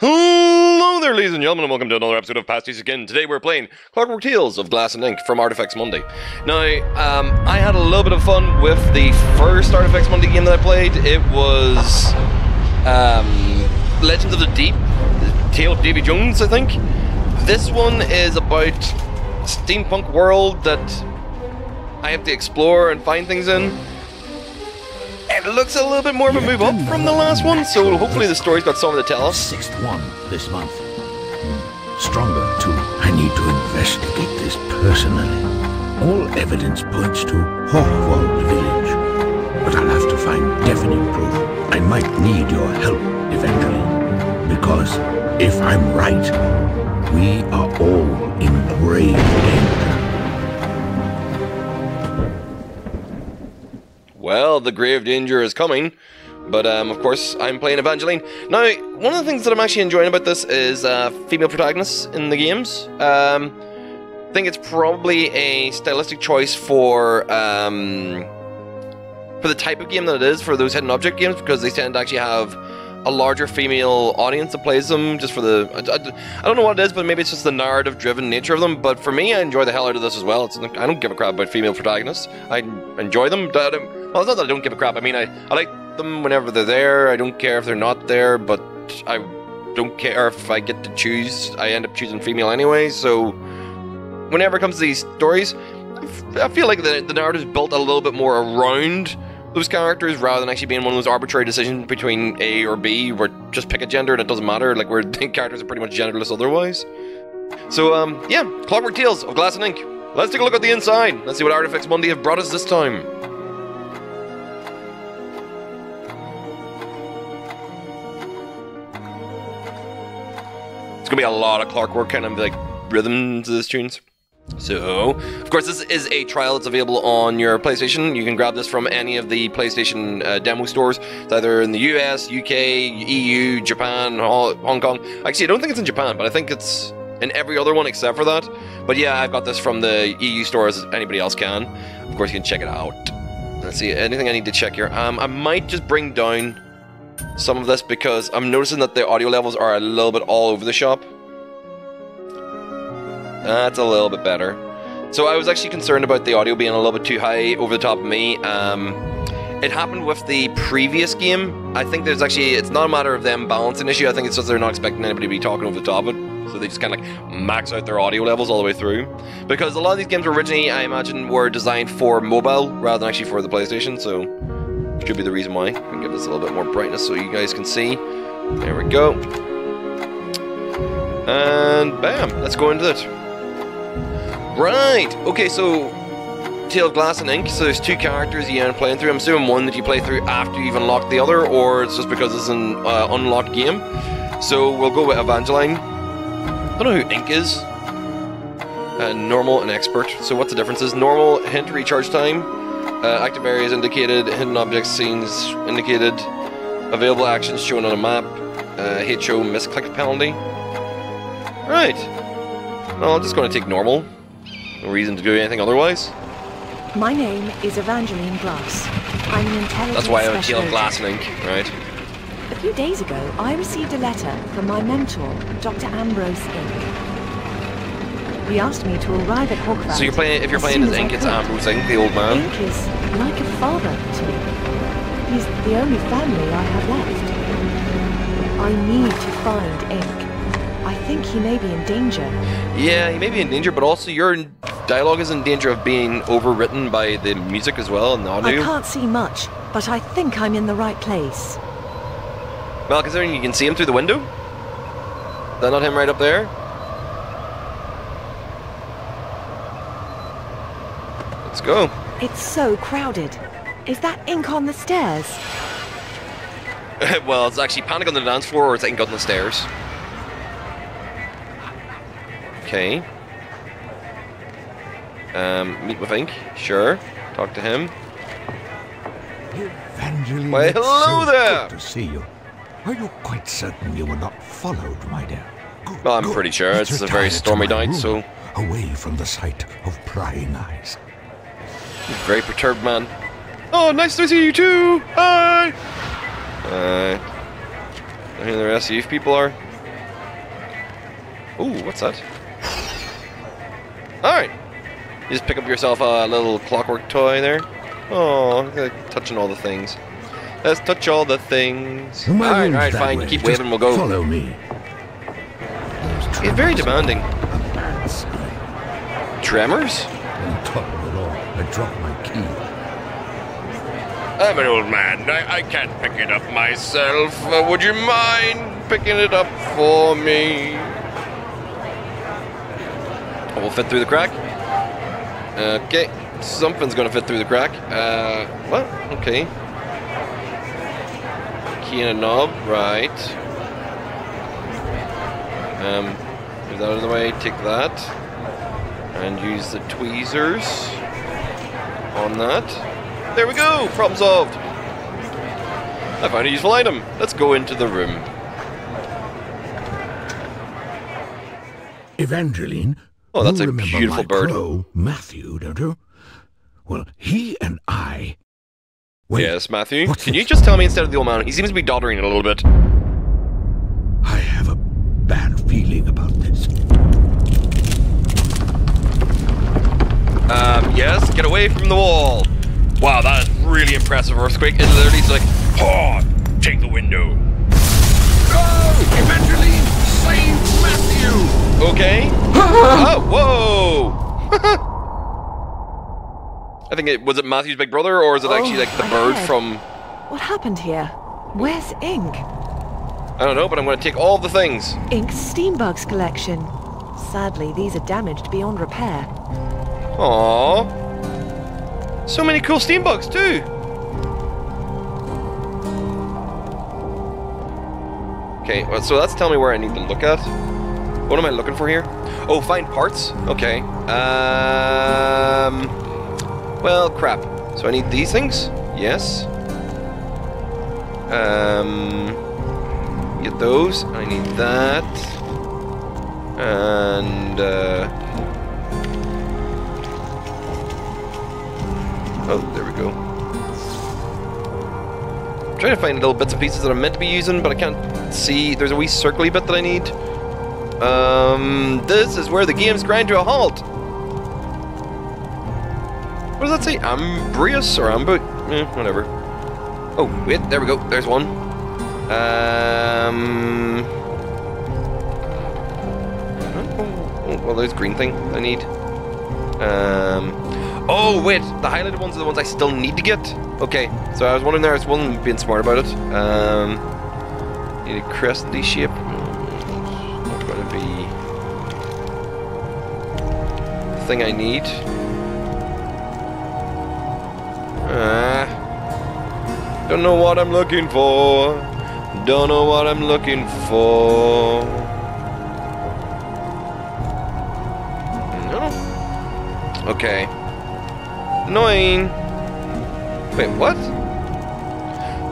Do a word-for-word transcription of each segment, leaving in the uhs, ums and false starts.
Hello there, ladies and gentlemen, and welcome to another episode of Pasties Again. Today we're playing Clockwork Tales of Glass and Ink from Artifex Mundi. Now, um, I had a little bit of fun with the first Artifex Mundi game that I played. It was um, Legends of the Deep, Tale of Davy Jones, I think. This one is about steampunk world that I have to explore and find things in. It looks a little bit more of a move up from the last one, so hopefully the story's got something to tell us. Sixth one this month. Stronger too. I need to investigate this personally. All evidence points to Hawkwood Village, but I'll have to find definite proof. I might need your help, Evangeline, because if I'm right, we are all in grave danger. Well, the grave danger is coming, but um, of course I'm playing Evangeline. Now, one of the things that I'm actually enjoying about this is uh, female protagonists in the games. Um, I think it's probably a stylistic choice for um, for the type of game that it is, for those hidden object games, because they tend to actually have a larger female audience that plays them. Just for the, I, I, I don't know what it is, but maybe it's just the narrative-driven nature of them. But for me, I enjoy the hell out of this as well. It's, I don't give a crap about female protagonists. I enjoy them. I well, it's not that I don't give a crap. I mean, I, I like them whenever they're there. I don't care if they're not there, but I don't care if I get to choose. I end up choosing female anyway. So whenever it comes to these stories, I feel like the, the narrative's built a little bit more around those characters, rather than actually being one of those arbitrary decisions between A or B, where just pick a gender and it doesn't matter, like where the characters are pretty much genderless otherwise. So, um, yeah, Clockwork Tales of Glass and Ink. Let's take a look at the inside. Let's see what Artifex Mundi have brought us this time. It's gonna be a lot of clockwork kind of like rhythm to these tunes. So, of course, this is a trial that's available on your PlayStation. You can grab this from any of the PlayStation uh, demo stores. It's either in the U S, U K, E U, Japan, Hong Kong. Actually, I don't think it's in Japan, but I think it's in every other one except for that. But yeah, I've got this from the E U store, as anybody else can. Of course, you can check it out. Let's see, anything I need to check here. Um, I might just bring down some of this because I'm noticing that the audio levels are a little bit all over the shop. That's a little bit better. So I was actually concerned about the audio being a little bit too high over the top of me. Um, it happened with the previous game. I think there's actually, it's not a matter of them balancing issue. I think it's just they're not expecting anybody to be talking over the top of it. So they just kind of like max out their audio levels all the way through. Because a lot of these games originally, I imagine, were designed for mobile rather than actually for the PlayStation. So it should be the reason why. I'll give this a little bit more brightness so you guys can see. There we go. And bam, let's go into it. Right, okay, so Tale of Glass and Ink, so there's two characters you end up playing through. I'm assuming one that you play through after you've unlocked the other, or it's just because it's an uh, unlocked game. So we'll go with Evangeline. I don't know who Ink is. Uh, normal and Expert. So what's the difference? Is normal, hint recharge time, uh, active areas indicated, hidden objects, scenes indicated, available actions shown on a map, uh, H O misclick penalty. Right, well, I'm just going to take normal. No reason to do anything otherwise. My name is Evangeline Glass. I'm an intelligence. That's why I'm a Tale of Glass and Ink, right? A few days ago, I received a letter from my mentor, Doctor Ambrose Incorporated. He asked me to arrive at Hawkrat. So you're playing? If you're playing as Ink, it's Ambrose Incorporated, the old man. Ink is like a father to me. He's the only family I have left. I need to find Ink. I think he may be in danger. Yeah, he may be in danger, but also your dialogue is in danger of being overwritten by the music as well, and the audio. I can't see much, but I think I'm in the right place. Well, considering you can see him through the window? Is that not him right up there? Let's go. It's so crowded. Is that Ink on the stairs? Well, it's actually Panic on the dance floor, or it's Ink on the stairs. Okay. Um, meet with Ink. Sure. Talk to him. Evangeline, why, hello so there! Good to see you. Are you quite certain you were not followed, my dear? Good, well, I'm good. Pretty sure. It's, it's a very stormy night, room, so away from the sight of prying eyes. Very perturbed, man. Oh, nice to see you too. Hi. Uh, I hear the rest of you people are. Ooh, what's that? Alright. You just pick up yourself a little clockwork toy there. Oh, touching all the things. Let's touch all the things. Alright, alright, fine. Way. Keep just waving, we'll go. Follow me. It's very demanding. Tremors? On top of it all, I dropped my key. I'm an old man. I, I can't pick it up myself. Uh, would you mind picking it up for me? Oh, we'll fit through the crack. Okay. Something's gonna fit through the crack. Uh, what? Okay. Key and a knob. Right. Um, move that out of the way. Take that. And use the tweezers on that. There we go! Problem solved! I found a useful item. Let's go into the room. Evangeline? Oh, that's a beautiful bird. Crow, Matthew, don't you? Well, he and I... Wait, yes, Matthew? Can you just tell me instead of the old man? He seems to be doddering a little bit. I have a bad feeling about this. Um, yes? Get away from the wall! Wow, that is really impressive, Earthquake. It literally is like, oh, take the window. Go! Evangeline, save Matthew! Okay. Oh, whoa! I think it was it Matthew's big brother, or is it oh, actually like the bird head. From? What happened here? Where's Ink? I don't know, but I'm going to take all the things. Ink's Steambugs collection. Sadly, these are damaged beyond repair. Aww, so many cool Steambugs too. Okay, well, so that's telling me where I need to look at. What am I looking for here? Oh, find parts. Okay. Um. Well, crap. So I need these things? Yes. Um, get those. I need that. And, uh... oh, there we go. I'm trying to find little bits and pieces that I'm meant to be using, but I can't see. There's a wee circly bit that I need. Um, this is where the games grind to a halt. What does that say? Ambrius or Ambu? Eh, whatever. Oh, wait, there we go. There's one. Um. Oh, oh, well, there's green thing I need. Um. Oh, wait, the highlighted ones are the ones I still need to get. Okay, so I was wondering there, I was one being smart about it. Um. Need a cresty shape. It's not going to be the thing I need. Uh, don't know what I'm looking for. Don't know what I'm looking for. No. Okay. Annoying. Wait, what?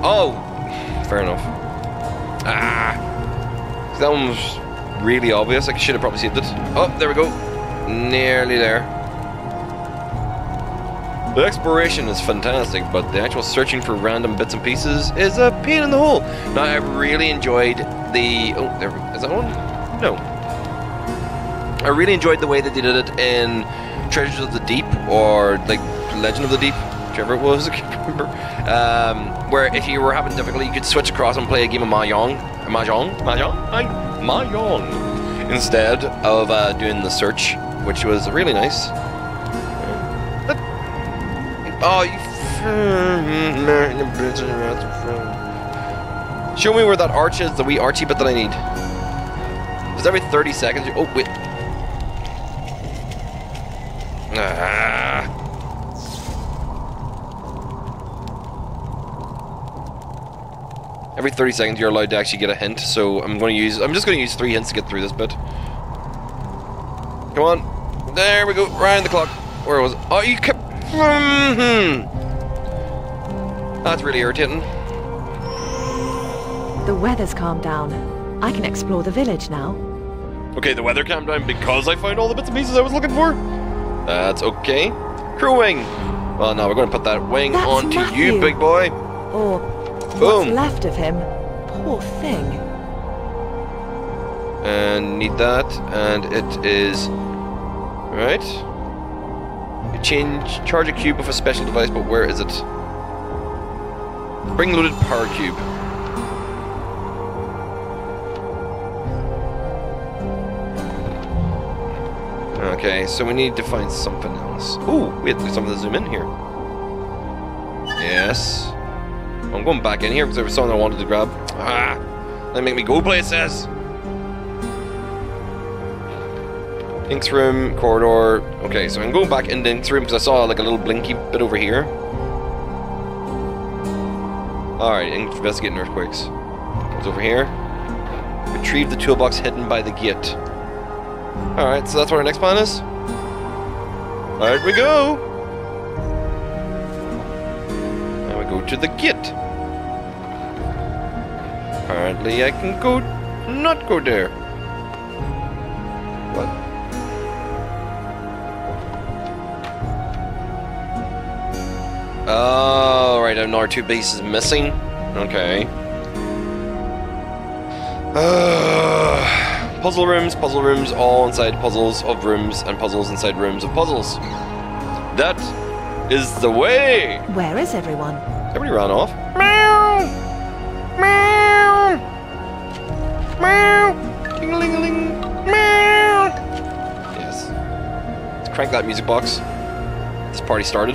Oh, fair enough. Ah, that one was really obvious. I should have probably saved it. Oh, there we go. Nearly there. The exploration is fantastic, but the actual searching for random bits and pieces is a pain in the hole. Now, I really enjoyed the... Oh, there is that one? No. I really enjoyed the way that they did it in Treasures of the Deep, or, like, Legend of the Deep, whichever it was, I can't remember. Um, where if you were having difficulty, you could switch across and play a game of Mahjong. Mahjong? Mahjong? Mahjong! Instead of uh, doing the search, which was really nice. Oh, you... Show me where that arch is, the wee archy bit that I need. Is every thirty seconds? You... Oh, wait. Ah. Every thirty seconds you're allowed to actually get a hint, so I'm going to use... I'm just going to use three hints to get through this bit. Come on. There we go. Round the clock. Where was it? Oh, you kept... Mm-hmm. That's really irritating. The weather's calmed down. I can explore the village now. Okay, the weather calmed down because I found all the bits and pieces I was looking for. That's okay. Crew wing. Well, now we're going to put that wing That's onto Matthew. You, big boy. Or what's Boom. Left of him. Poor thing. and need that, and it is right. You change charge a cube with a special device, but where is it? Bring loaded power cube. Okay, so we need to find something else. Ooh, we have to do something to zoom in here. Yes. I'm going back in here because there was something I wanted to grab. Ah! That make me go places! Ink's room, corridor. Okay, so I'm going back in the Ink's room because I saw like a little blinky bit over here. Alright, Ink's investigating earthquakes. It's over here. Retrieve the toolbox hidden by the gate. Alright, so that's what our next plan is. There we go! And we go to the gate. Apparently I can go... not go there. What? Oh, right, another two bases missing. Okay. Uh Puzzle rooms, puzzle rooms, all inside puzzles of rooms, and puzzles inside rooms of puzzles. That is the way! Where is everyone? Everybody ran off. Meow! Meow! Meow! Ding-a-ling-a-ling! Meow! Yes. Let's crank that music box. This party started.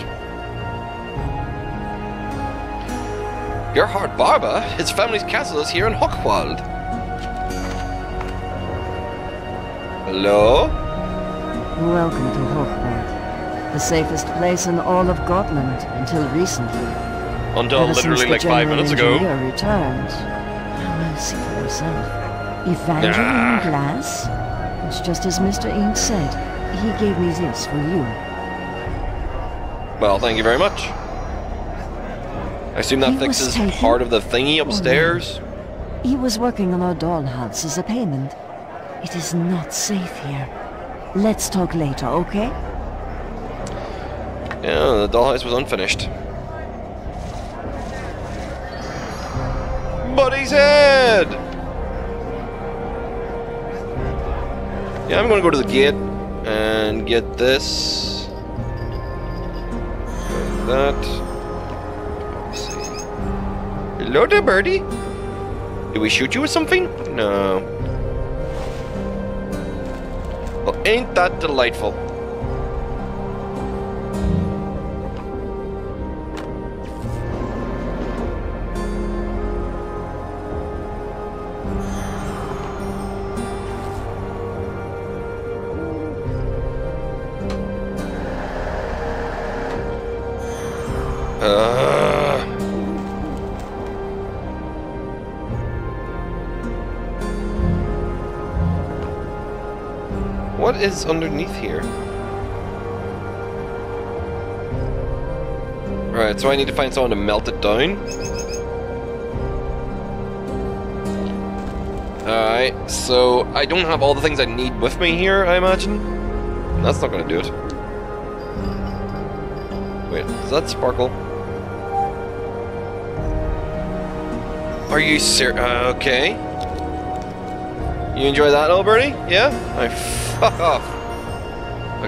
Gerhard Barber, his family's castle is here in Hochwald. Hello? Welcome to Hawkrat, the safest place in all of Gotland until recently. Until literally like five minutes ago. Returned. No mercy for himself. Evangeline Glass? It's just as Mister Inc said, he gave me this for you. Well, thank you very much. I assume that fixes part of the thingy upstairs? He was working on our dollhouse as a payment. It is not safe here. Let's talk later, okay? Yeah, the dollhouse was unfinished. But he's dead! Yeah, I'm gonna go to the gate and get this. And that. Let's see. Hello there, birdie! Did we shoot you with something? No. Well, ain't that delightful? What is underneath here? Right, so I need to find someone to melt it down. Alright, so I don't have all the things I need with me here, I imagine. That's not gonna do it. Wait, does that sparkle? Are you serious? Uh, okay. You enjoy that, Alberti? Yeah? I Fuck off!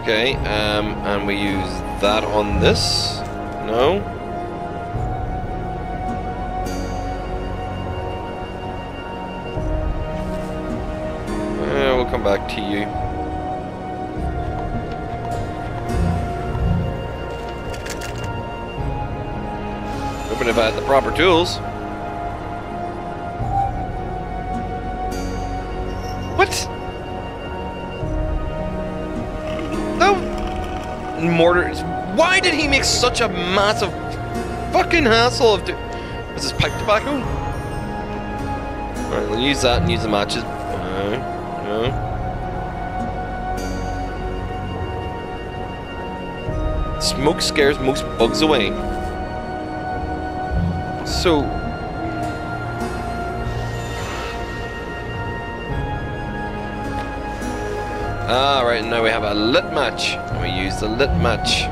Okay, um, and we use that on this? No? Uh, we'll come back to you. Hoping if I had the proper tools. What? Mortar. Why did he make such a massive fucking hassle of? Is this pipe tobacco? Alright, we'll use that and use the matches. No, no. Smoke scares most bugs away. So. Alright, now we have a lit match. And we use the lit match.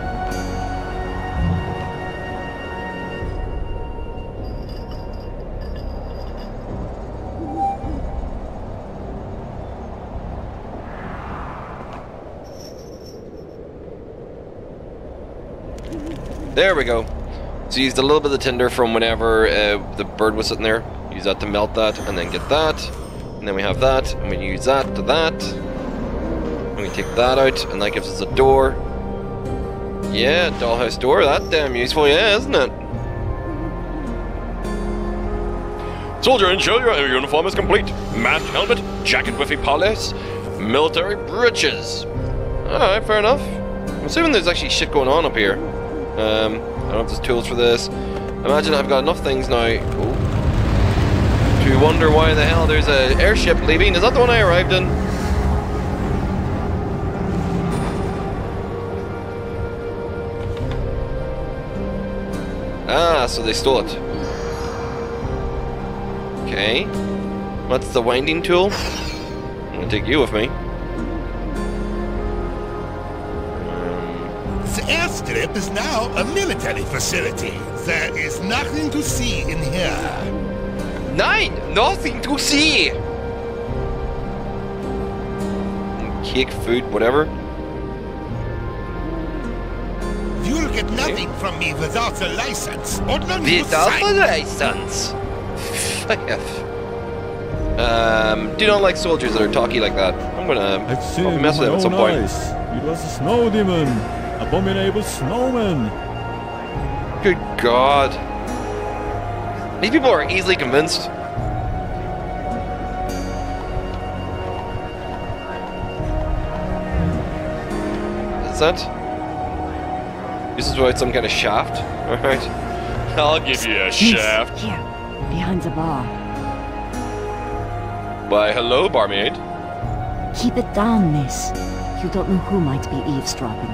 There we go. So used a little bit of the tinder from whenever uh, the bird was sitting there. Use that to melt that, and then get that. And then we have that, and we use that to that. And we take that out, and that gives us a door. Yeah, dollhouse door. That's damn useful, yeah, isn't it? Soldier, ensure your uniform is complete. Matched helmet, jacket with a police, military breeches. Alright, fair enough. I'm assuming there's actually shit going on up here. Um, I don't have the tools for this. Imagine I've got enough things now oh, to wonder why the hell there's an airship leaving. Is that the one I arrived in? Ah, so they stole it. Okay. What's the winding tool? I'm gonna take you with me. The airstrip is now a military facility. There is nothing to see in here. Nein! Nothing to see! Cake, food, whatever. You'll get nothing okay. from me without a license. Or not without a license? Um, do not like soldiers that are talky like that. I'm gonna I've mess with them at some point. Eyes. It was a snow demon, abominable snowman. Good God! These people are easily convinced. Is that? This is what some kind of shaft. All right, I'll give you a shaft. Yeah. Behind the bar. Why, hello, barmaid. Keep it down, miss. You don't know who might be eavesdropping.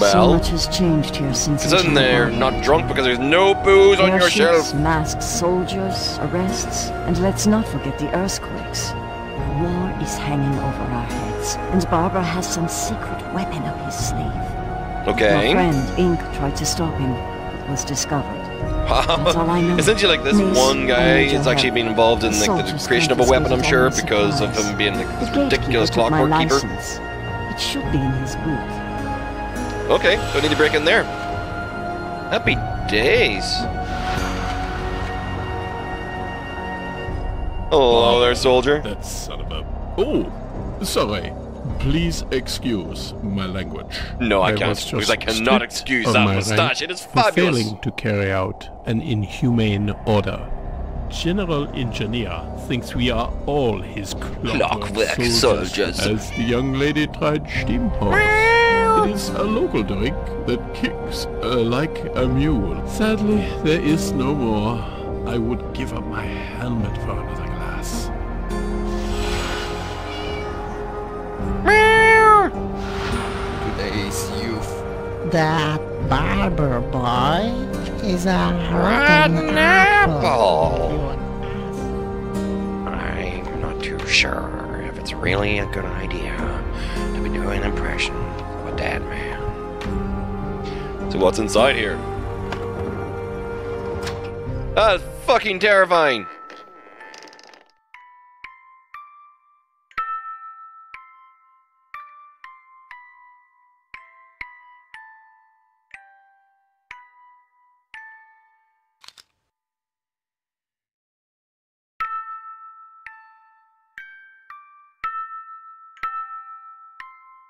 Well, so much has changed here since. It's in there, not drunk because there's no booze on your shelf. Masked soldiers, arrests, and let's not forget the earthquakes. War is hanging over our heads, and Barbara has some secret weapon up his sleeve. Okay. My friend Ink tried to stop him, but was discovered. Essentially, like, this one guy has actually been involved in like the creation of a weapon, I'm sure, because of him being like, this ridiculous clockwork keeper. It should be in his boot. Okay, so I need to break in there. Happy days. Hello there, soldier. That son of a... Oh, sorry. Please excuse my language. No, I, I can't, because I cannot excuse that moustache. It is fabulous. Failing to carry out an inhumane order. General Engineer thinks we are all his clockwork, clockwork soldiers, soldiers, as the young lady tried Stimmhorst. It is a local drink that kicks uh, like a mule. Sadly, there is no more. I would give up my helmet for another glass. Today's youth. That barber boy is a rotten apple. I'm not too sure if it's really a good idea to be doing an impression of a dead man. So what's inside here? That's fucking terrifying.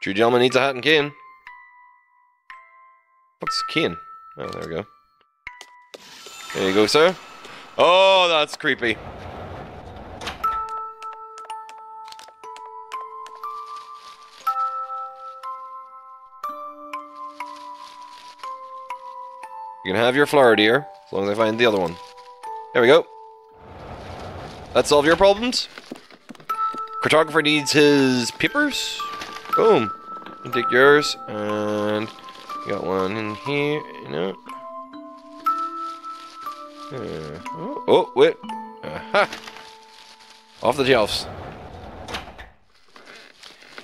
True gentleman needs a hat and cane. What's cane? Oh, there we go. There you go, sir. Oh, that's creepy. You can have your flower, dear, as long as I find the other one. There we go. That solve your problems. Cartographer needs his papers. Boom. You take yours, and you got one in here. No. Uh, oh, oh, wait. Aha! Off the shelves.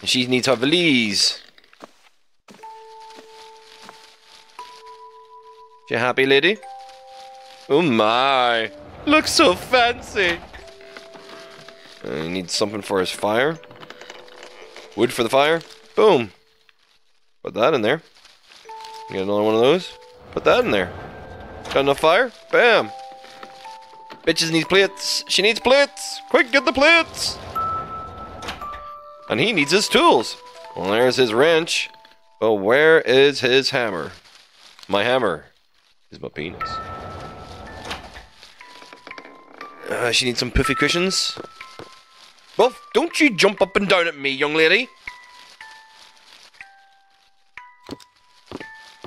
And she needs her valise. You happy, lady? Oh my! Looks so fancy. Uh, he needs something for his fire. Wood for the fire. Boom. Put that in there. You got another one of those. Put that in there. Got enough fire? Bam! Bitches need plates. She needs plates. Quick, get the plates. And he needs his tools. Well, there's his wrench. But where is his hammer? My hammer is my penis. Uh, she needs some puffy cushions. Well, don't you jump up and down at me, young lady.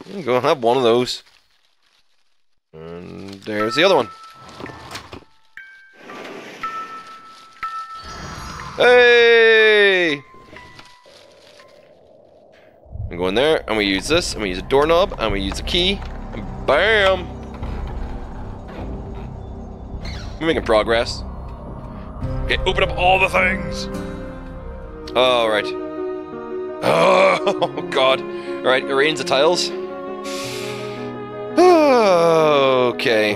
There you go, have one of those. And there's the other one. Hey! I go in there, and we use this, and we use a doorknob, and we use a key, and bam! We're making progress. Okay, open up all the things! Alright. Oh, God. Alright, arrange the tiles. Okay.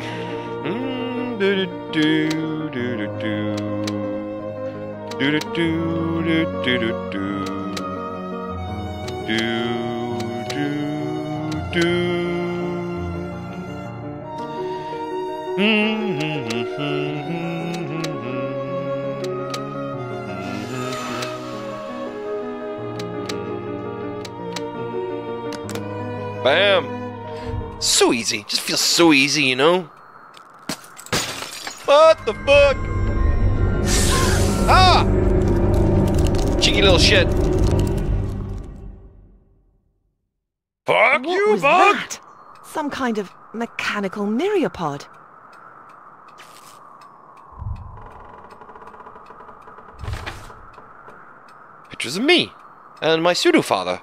Bam! So easy. Just feels so easy, you know? What the fuck? Ah! Cheeky little shit. Fuck you, bug! What was that? Some kind of mechanical myriapod. Pictures of me and my pseudo-father.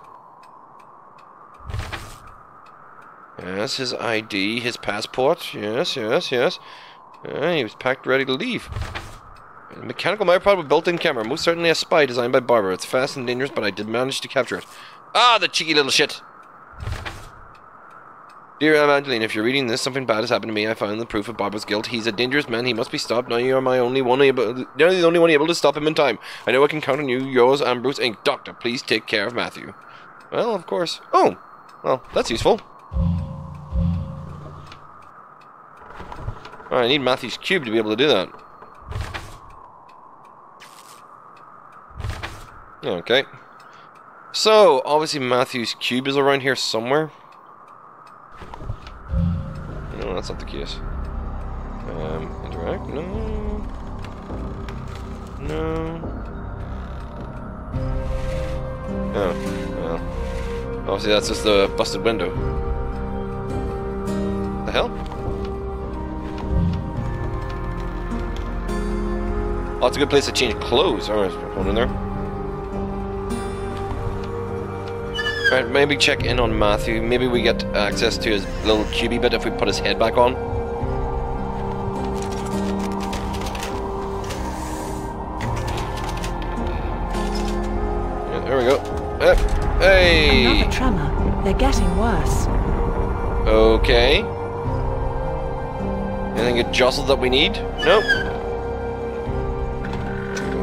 Yes, his I D, his passport. Yes, yes, yes. Uh, he was packed, ready to leave. A mechanical myopod with built-in camera. Most certainly a spy designed by Barbara. It's fast and dangerous, but I did manage to capture it. Ah, the cheeky little shit! Dear Evangeline, if you're reading this, something bad has happened to me. I found the proof of Barbara's guilt. He's a dangerous man. He must be stopped. Now you are my only one able. You're the only one able to stop him in time. I know I can count on you. Yours, Ambrose Incorporated. Doctor, please take care of Matthew. Well, of course. Oh, well, that's useful. Alright, I need Matthew's cube to be able to do that. Okay. So, obviously Matthew's cube is around here somewhere. No, that's not the case. Um, interact? No. No. Oh, well. Obviously that's just the busted window. What the hell? Oh, it's a good place to change clothes. Alright, hold in there. Alright, maybe check in on Matthew. Maybe we get access to his little cubey bit if we put his head back on. Yeah, there we go. Uh, hey! Another tremor. They're getting worse. Okay. Anything get jostled that we need? Nope.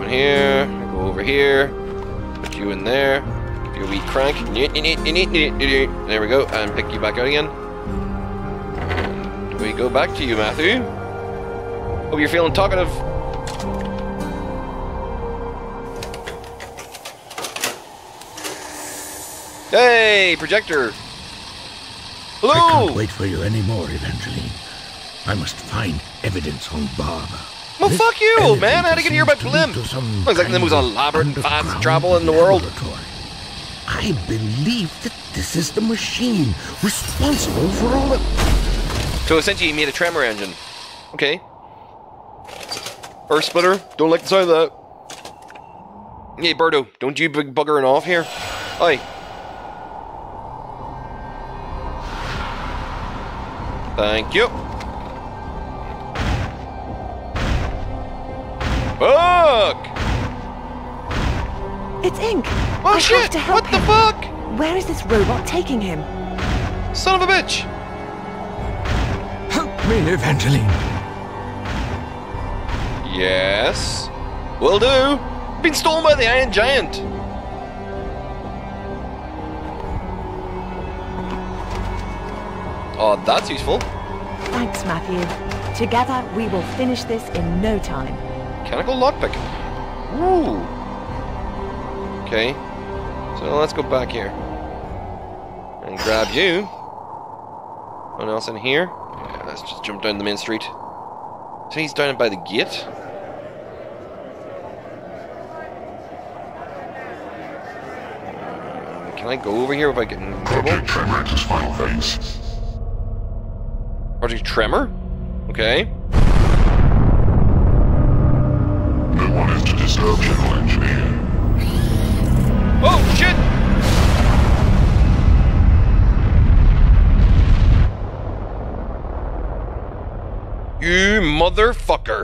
Here, go over here, put you in there, give you a wee crank, there we go, and pick you back out again. And we go back to you, Matthew. Hope you're feeling talkative. Hey, projector! Hello! I can't wait for you anymore, Evangeline. I must find evidence on Barbara. Well, this fuck you, old man! I had to get here by blimp! Looks like the most elaborate and fast travel in the world. I believe that this is the machine responsible for all the... So essentially, he made a tremor engine. Okay. Earth splitter. Don't like the sound of that. Hey, Birdo, don't you big buggering off here? Oi. Thank you. Fuck! It's Ink! Oh I shit! Have to help what him. The fuck? Where is this robot taking him? Son of a bitch! Help me, Evangeline! Yes? Will do! Been stolen by the Iron Giant! Oh, that's useful. Thanks, Matthew. Together, we will finish this in no time. Mechanical lockpick. Ooh. Okay. So let's go back here. And grab you. Anyone else in here? Yeah, let's just jump down the main street. So he's down by the gate. Can I go over here without getting in trouble? Project Tremor into its final phase. Project Tremor? Okay. No one is to disturb General Engineer. Oh shit! You motherfucker!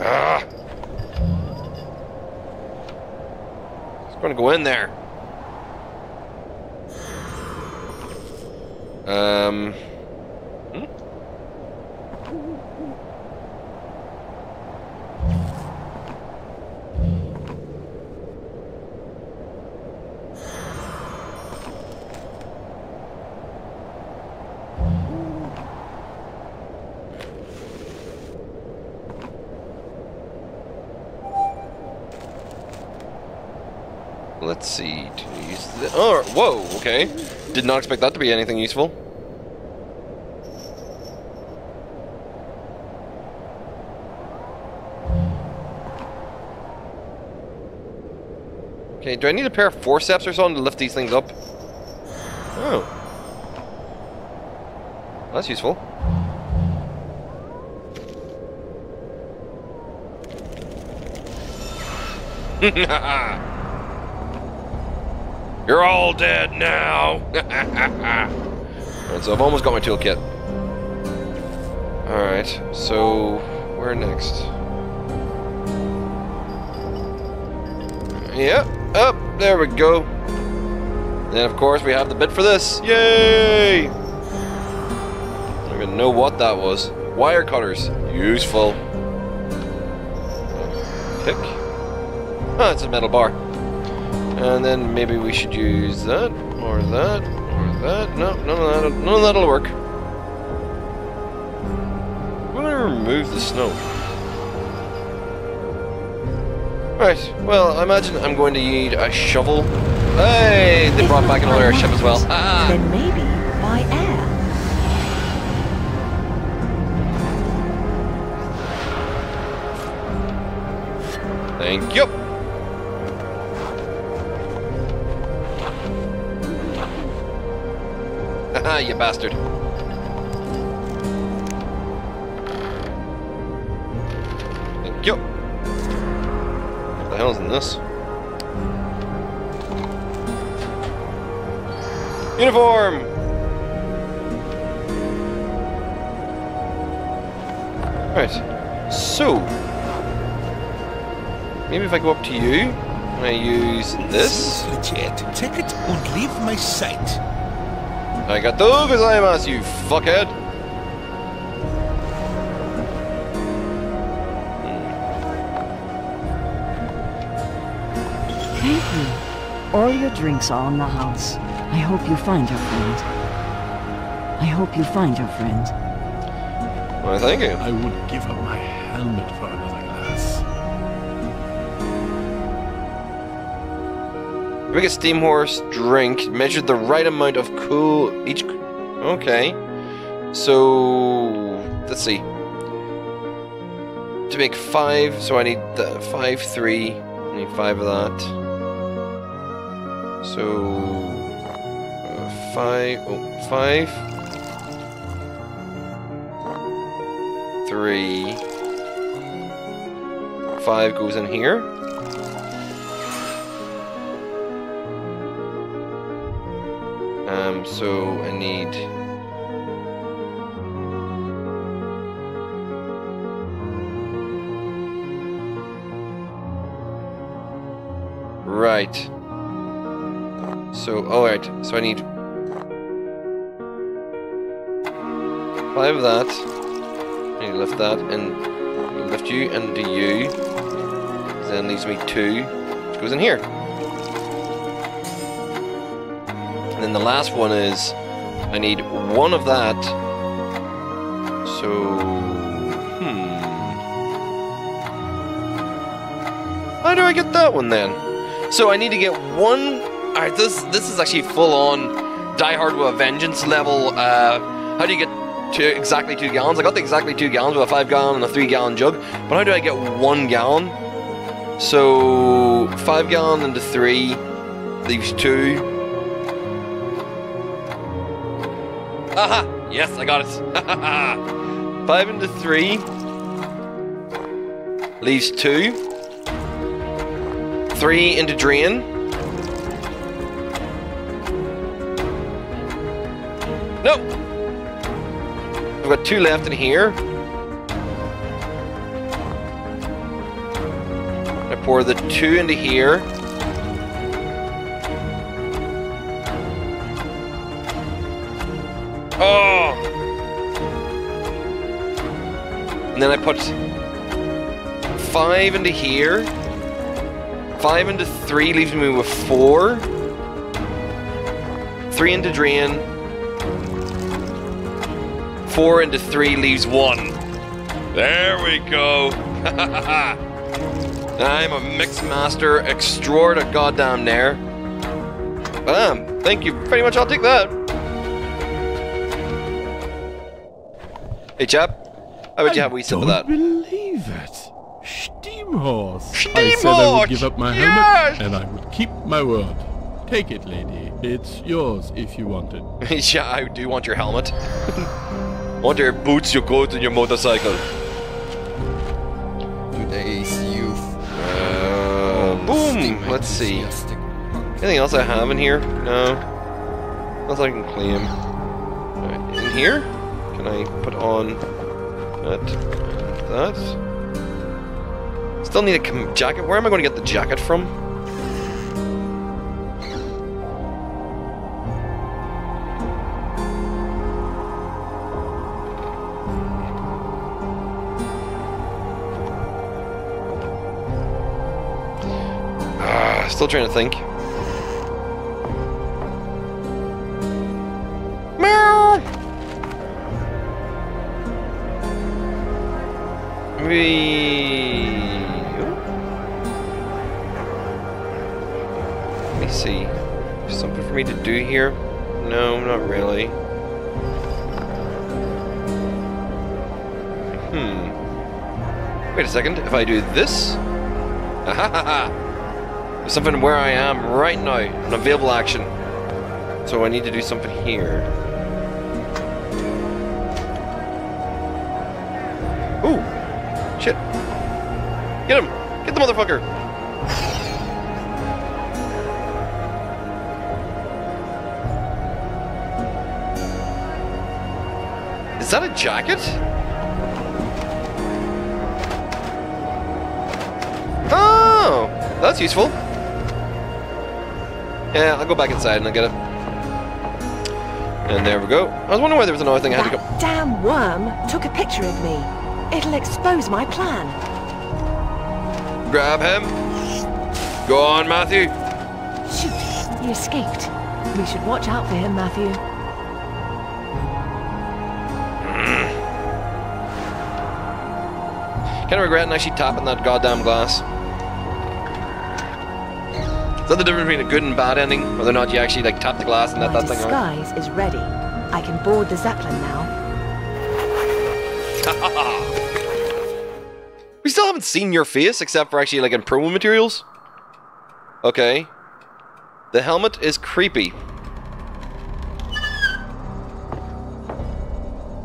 Ah! I'm gonna go in there. Um. Let's see. Use the, oh, whoa. Okay. Did not expect that to be anything useful. Okay. Do I need a pair of forceps or something to lift these things up? Oh. That's useful. Ha. You're all dead now! Alright, so I've almost got my toolkit. Alright, so where next? Yep, up, oh, there we go. And of course we have the bit for this. Yay! I don't even know what that was. Wire cutters. Useful. Pick. Oh, it's a metal bar. And then maybe we should use that, or that, or that. No, none of that. None of that'll work. We're gonna remove the snow. Right. Well, I imagine I'm going to need a shovel. Hey, they brought back another ship as well. Ah. Then maybe by air. Thank you. Ah, you bastard. Thank you. What the hell's in this? Uniform! Right. So. Maybe if I go up to you, and I use this. This is legit. Take it and leave my sight. I got those gozaimasu, you fuckhead! Thank you. All your drinks are on the house. I hope you find your friend. I hope you find your friend. Why, thank you. I would give up my helmet for another glass. Drink a steam horse drink. Measure the right amount of cool each. Okay, so let's see. To make five, so I need the five, three. I need five of that. So uh, five, oh, five, three, five goes in here. Um, so I need right. So all right. So I need five of that. I need to lift that and lift you and do you. Then leaves me two, which goes in here. then the last one is I need one of that. So, hmm. How do I get that one then? So I need to get one. All right, this this is actually full on Die Hard with a Vengeance level. Uh, how do you get to exactly two gallons? I got the exactly two gallons with a five gallon and a three gallon jug, but how do I get one gallon? So five gallon into three leaves two. Aha! Yes, I got it. Five into three leaves two. Three into drain. Nope. I've got two left in here. I pour the two into here. Oh. And then I put five into here. Five into three leaves me with four. Three into drain. Four into three leaves one. There we go. I'm a mix master extraordinaire goddamn there. Bam. Thank you very much. I'll take that. Hey chap, how would you have a wee sip of that? I don't believe it. Horse. Steam I said I would give up my yes! helmet and I would keep my word. Take it, lady. It's yours if you want it. Yeah, I do want your helmet. I want your boots, your coat, and your motorcycle. Today's youth. Uh, boom! Let's see. Anything else I have in here? No. Nothing I can claim. Right, in here? Can I put on that? That? Still need a jacket. Where am I going to get the jacket from? Uh, still trying to think. Here? No, not really. Hmm. Wait a second. If I do this, ah, ha, ha, ha. There's something where I am right now. An available action. So I need to do something here. Ooh! Shit! Get him! Get the motherfucker! Is that a jacket? Oh, that's useful. Yeah, I'll go back inside and I'll get it. And there we go. I was wondering why there was another thing I had to go. That damn worm took a picture of me. It'll expose my plan. Grab him. Go on, Matthew. Shoot, he escaped. We should watch out for him, Matthew. Kind of regretting actually tapping that goddamn glass. Is that the difference between a good and bad ending? Whether or not you actually like tap the glass and let that thing out? My disguise is ready. I can board the Zeppelin now. We still haven't seen your face except for actually like in promo materials. Okay. The helmet is creepy.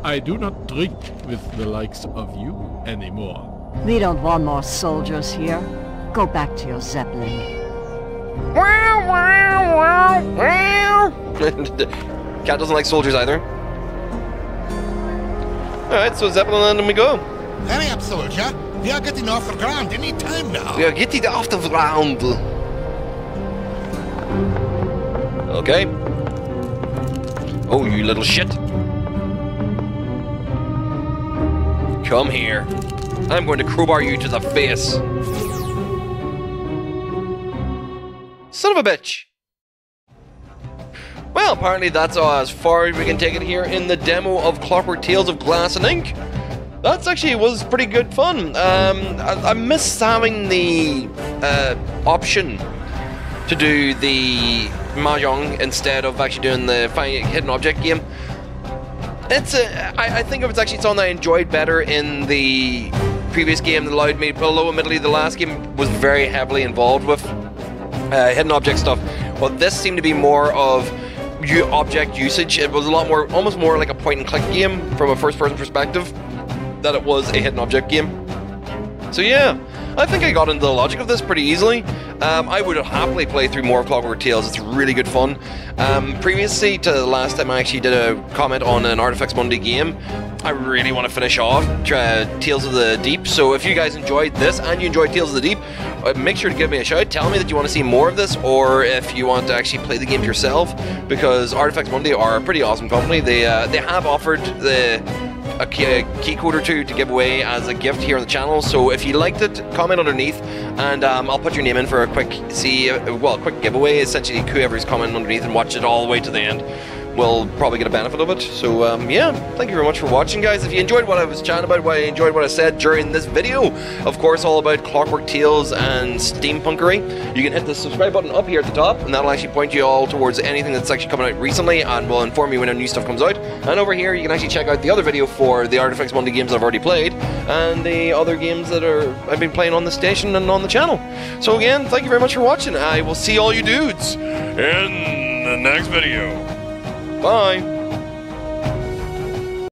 I do not drink with the likes of you anymore. We don't want more soldiers here. Go back to your Zeppelin. Wow, wow, wow, wow. Cat doesn't like soldiers either. Alright, so Zeppelin land and we go. Hurry up, soldier. We are getting off the ground any time now. We are getting off the ground. Okay. Oh, you little shit. Come here. I'm going to crowbar you to the face. Son of a bitch. Well, apparently that's as far as we can take it here in the demo of Clockwork Tales of Glass and Ink. That's actually was pretty good fun. Um, I, I miss having the uh, option to do the Mahjong instead of actually doing the finding hidden object game. It's a, I, I think it was actually something I enjoyed better in the previous game that allowed me, although admittedly the last game was very heavily involved with uh, hidden object stuff. Well, this seemed to be more of you object usage. It was a lot more, almost more like a point and click game from a first person perspective that it was a hidden object game. So yeah, I think I got into the logic of this pretty easily. Um, I would happily play through more of Clockwork Tales. It's really good fun. Um, previously to the last time I actually did a comment on an Artifex Mundi game, I really want to finish off uh, Tales of the Deep. So if you guys enjoyed this and you enjoyed Tales of the Deep, uh, make sure to give me a shout. Tell me that you want to see more of this, or if you want to actually play the game yourself, because Artifex Mundi are a pretty awesome company. They uh, they have offered the a key code or two to give away as a gift here on the channel, so if you liked it, comment underneath and um, I'll put your name in for a quick see well a quick giveaway. Essentially whoever's commenting underneath and watch it all the way to the end will probably get a benefit of it. So um, yeah, thank you very much for watching, guys. If you enjoyed what I was chatting about, what I enjoyed what I said during this video, of course all about Clockwork Tales and steampunkery, you can hit the subscribe button up here at the top, and that'll actually point you all towards anything that's actually coming out recently and will inform you when new stuff comes out. And over here you can actually check out the other video for the Artifex Mundi games I've already played and the other games that are I've been playing on the station and on the channel. So again, thank you very much for watching. I will see all you dudes in the next video. Bye.